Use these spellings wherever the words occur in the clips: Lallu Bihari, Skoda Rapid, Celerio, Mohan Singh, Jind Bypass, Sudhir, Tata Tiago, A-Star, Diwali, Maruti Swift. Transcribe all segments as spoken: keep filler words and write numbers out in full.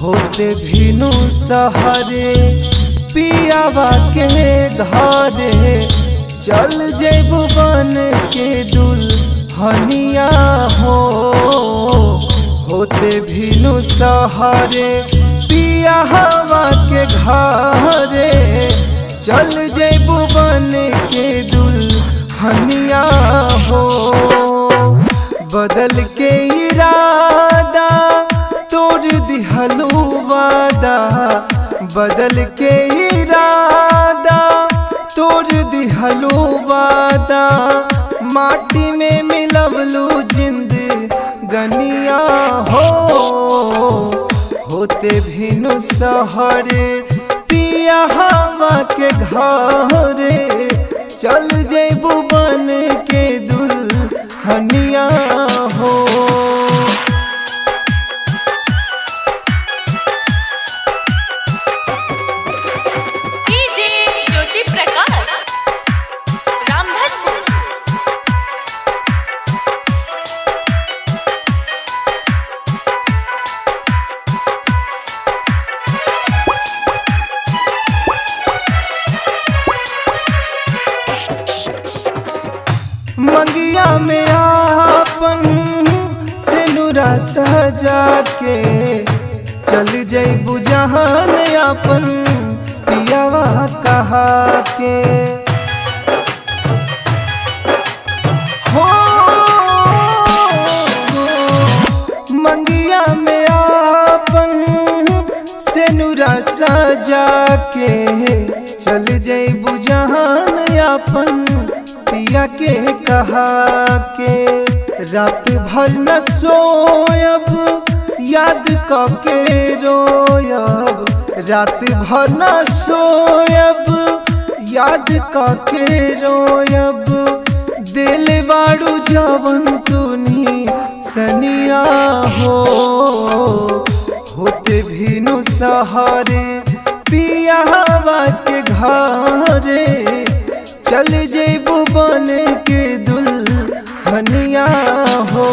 होते भीनु सहारे पियावा के धारे, चल जैबू बन के दुल्हनिया हो। होते भीनु सहारे पियावा के घारे, चल जैबू बन के दुल्हनिया हो। बदल के इरादा तोड़ दिहलू वादा, बदल के इरादा तोड़ दिहलू वादा, माटी में मिलवलू जिंद गनिया हो। होते भीनु सहारे पिया हवा के घारे, चल जैबू बन के दुल्हनिया हो। मंगिया में आपन से नुरा सजा के, चल जैबू जहान आपन पियावा कहा के। हो मंगिया में आपन से नुरा सजा के, चल जैबू जहान आपन पिया के कहा के। रात भर न सोयब याद करके रोयब, रात भर न सोयब याद करके रोयब, दिल बारू जवन तुनी सनिया हो। होते भीनु सहारे पिया हवा के घारे, चल जैबू बन के दुल्हनिया हो।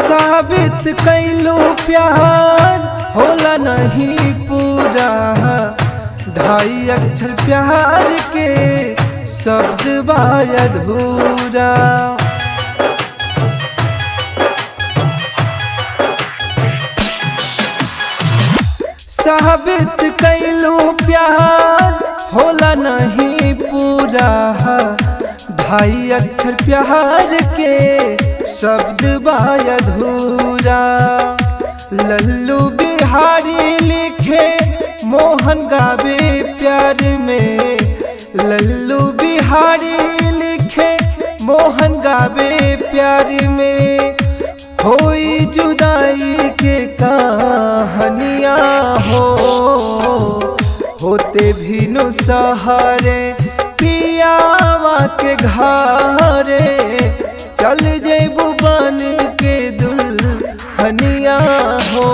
साबित कैलू प्यार होला नहीं पूरा, ढाई अक्षर प्यार के शब्द बाधूरा। साबित कैलू प्यार होला नहीं पूरा, ढाई अक्षर प्यार के शब्द बाधूरा। लल्लू बिहारी लिखे मोहन गावे प्यार में, लल्लू बिहारी लिखे मोहन गावे प्यार में, होई जुदाई के कहानिया हो। होते भीनु सहारे पियावा के घारे, चल जैबू बन के दुल्हनिया हो।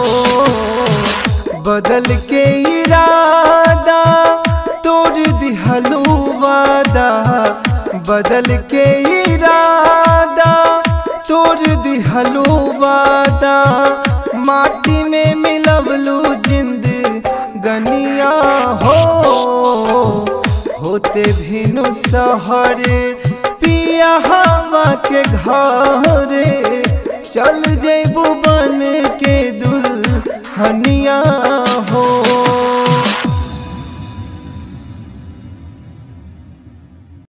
बदल के इरादा तोड़ दिहलू वादा, बदल के इरादा तोड़ दिहलू वादा, माटी में मिलवलू जिंद गनिया हो। होते भीनु सहारे पिया हवा के घारे, चल